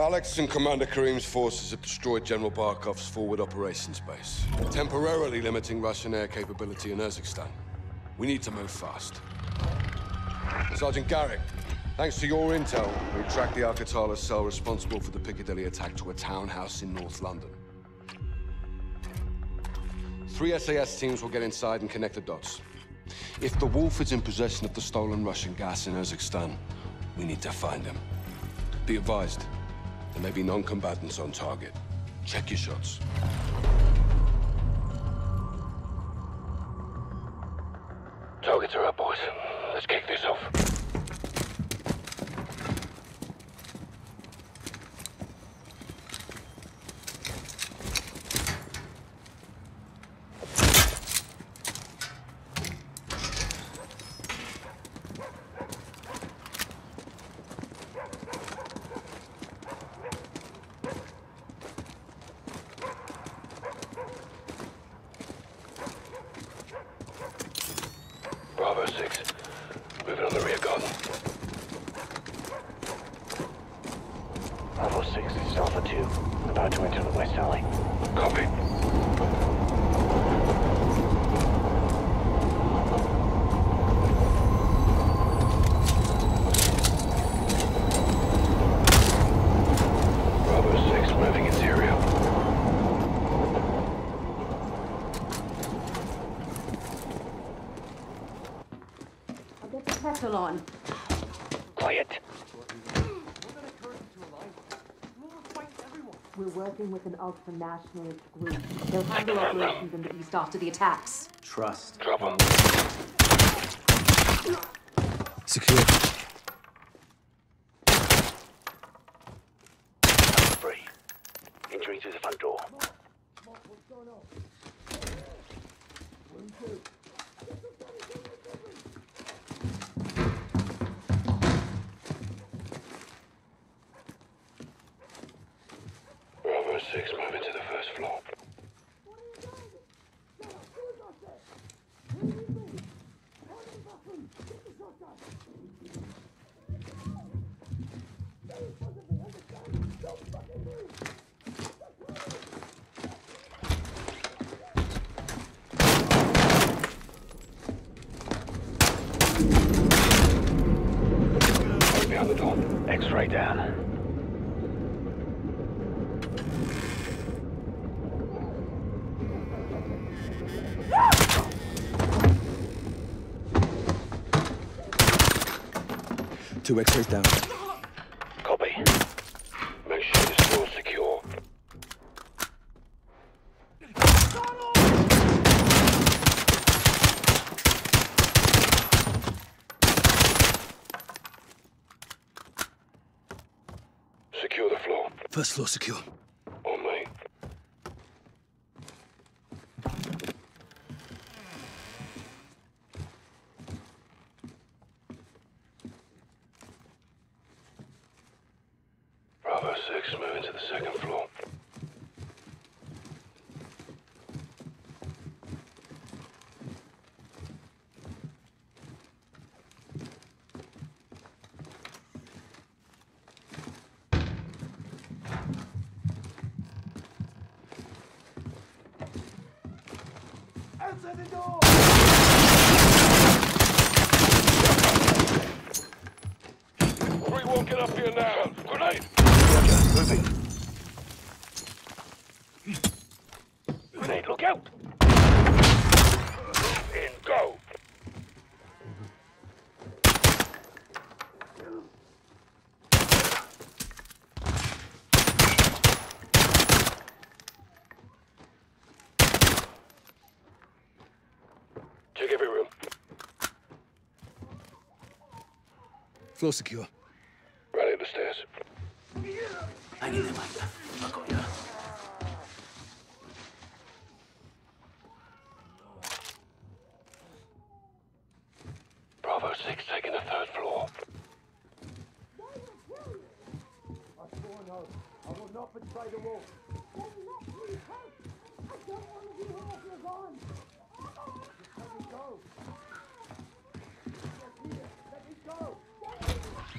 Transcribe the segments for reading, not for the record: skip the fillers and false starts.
Alex and Commander Karim's forces have destroyed General Barkov's forward operations base, temporarily limiting Russian air capability in Urzikstan. We need to move fast. Sergeant Garrick, thanks to your intel, we tracked the Al-Qatala cell responsible for the Piccadilly attack to a townhouse in North London. 3 SAS teams will get inside and connect the dots. If the Wolf is in possession of the stolen Russian gas in Urzikstan, we need to find him. Be advised, there may be non-combatants on target. Check your shots. Targets are up, boys. Let's kick this off. Bravo Six, moving on the rear guard. Bravo Six, this is Alpha 2, about to enter the west alley. Copy. On. Quiet. We're working with an ultra-nationalist group. They'll handle operations in the east after the attacks. Trust. Drop them. Secure. Free. Entering through the front door. Mark, what's going on? 1, 2. Six, move into the first floor. Behind the door. X-ray down. Two X-rays down. Copy. Make sure this door's secure. Secure the floor. First floor secure. On me. Answer the door! We won't get up here now! Grenade! Moving. Grenade, look out! In, go! Check every room. Floor secure. Right at the stairs. I need them like that. I'll go here. Bravo 6 taking the third floor. I swore no. I will not betray the wolf. Then let me help. I don't want to be half your gone.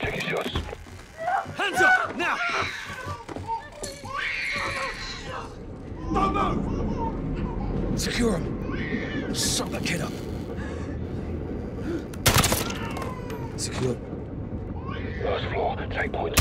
Take your shots. Hands up! Now! Secure him. Suck that kid up. Secure. First floor, take point.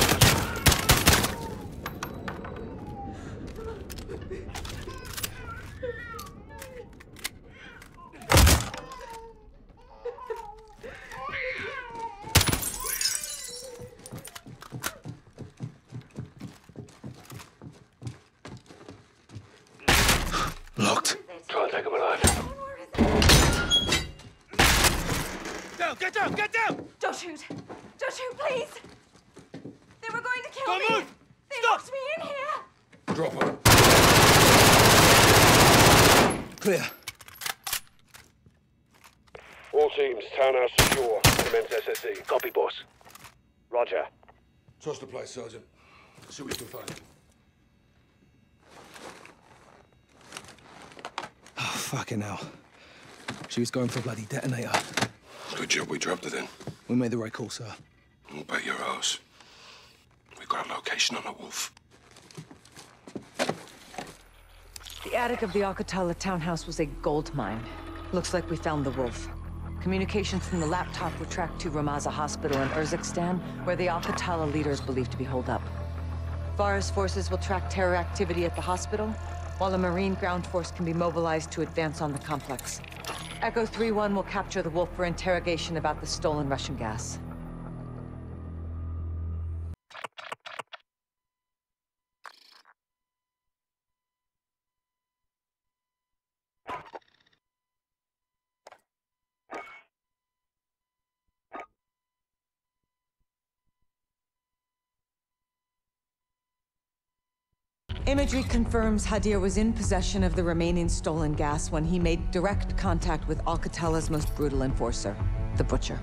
Toss the place, Sergeant. See what you can find. Oh, fucking hell. She was going for a bloody detonator. Good job we dropped it in. We made the right call, sir. I'll bet your ass. We've got a location on a wolf. The attic of the Al-Qatala townhouse was a gold mine. Looks like we found the wolf. Communications from the laptop were tracked to Ramaza Hospital in Urzikstan, where the Al-Qatala leader is believed to be holed up. Fara's forces will track terror activity at the hospital, while a Marine ground force can be mobilized to advance on the complex. Echo 3-1 will capture the wolf for interrogation about the stolen Russian gas. Imagery confirms Hadir was in possession of the remaining stolen gas when he made direct contact with Al-Qatala's most brutal enforcer, the Butcher.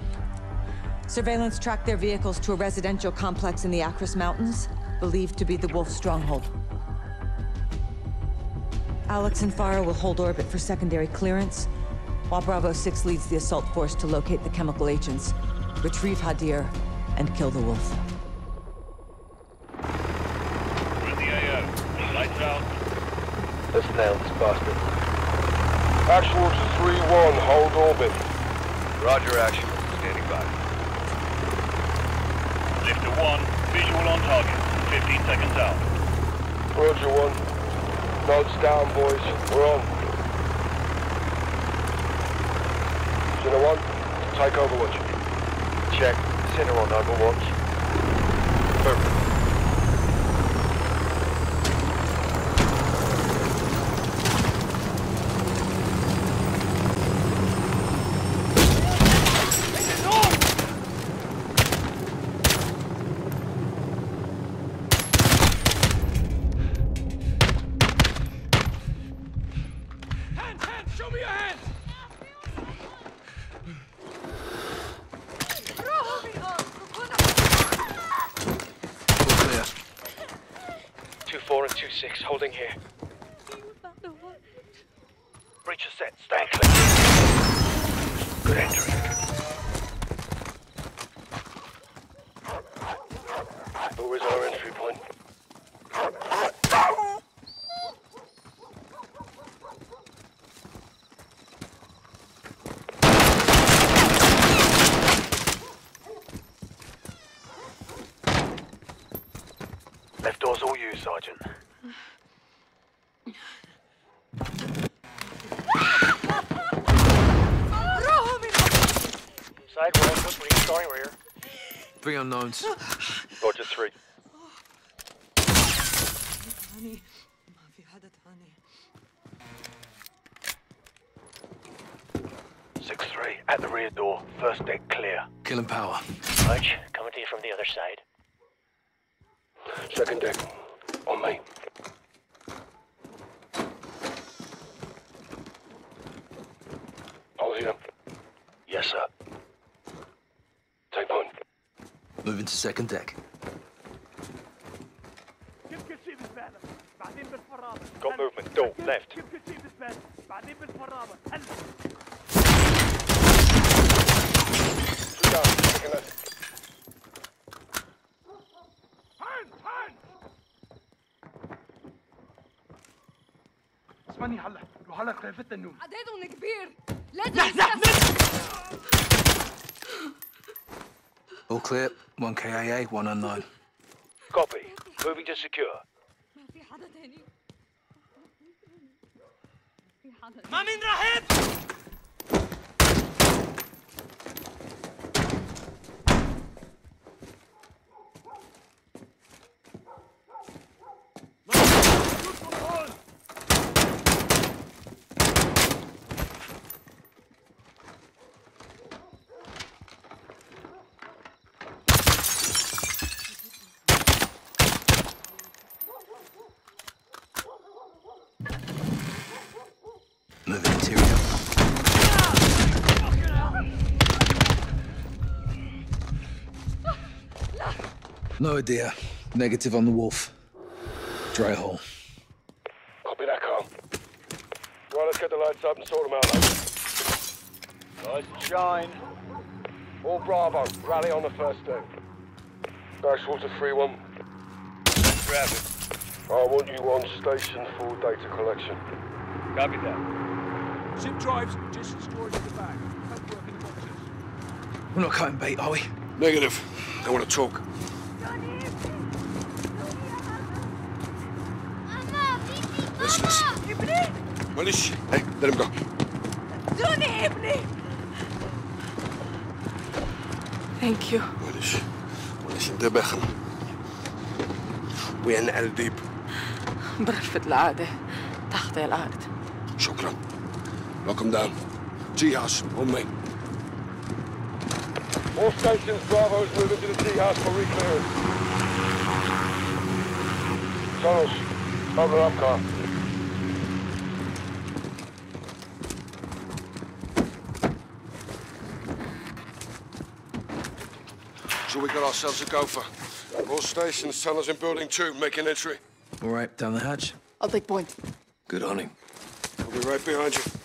Surveillance tracked their vehicles to a residential complex in the Akris Mountains, believed to be the Wolf's stronghold. Alex and Fara will hold orbit for secondary clearance, while Bravo 6 leads the assault force to locate the chemical agents, retrieve Hadir, and kill the Wolf. Let's nail this bastard. Action to 3-1, hold orbit. Roger, action. Standing by. Lifter 1, visual on target. 15 seconds out. Roger 1. Notes down, boys. We're on. Center 1, take overwatch. Check. Center 1, overwatch. Perfect. Holding here. Breach is set. Stand clear. Good entry. Who is our entry point? Left door's all you, Sergeant. Three unknowns. Roger 3. Six 3 at the rear door. First deck clear. Killing power. Roach, coming to you from the other side. Second deck. On me. Hold here. Yes, sir. Take point. Moving to second deck. Got movement. Door left. وحلق رقبتنا النوم. عددهم كبير لازم All clear. 1 KIA, 109. Copy. Moving to secure. ما من رهيب No idea. Negative on the wolf. Dry hole. Copy that, Carl. Right, let's get the lights up and sort them out. Nice and shine. All Bravo. Rally on the first day. Dashwater 3-1. Grab it. I want you on station for data collection. Copy that. Ship drives, just storage at the back. Can't work in the boxes. We're not cutting bait, are we? Negative. They want to talk. Manish, hey, let him go. Thank you. Manish, Manish, انت باخر. وين الديب؟ برفة العادة تحت الأرض. شكرا. Welcome down. G-house, homemade. All stations, Bravo's moving to the G-house for re-clearance. Charles, cover up car. So we got ourselves a gopher. All stations, tunnels in building 2, making entry. All right, down the hatch. I'll take point. Good on him. I'll be right behind you.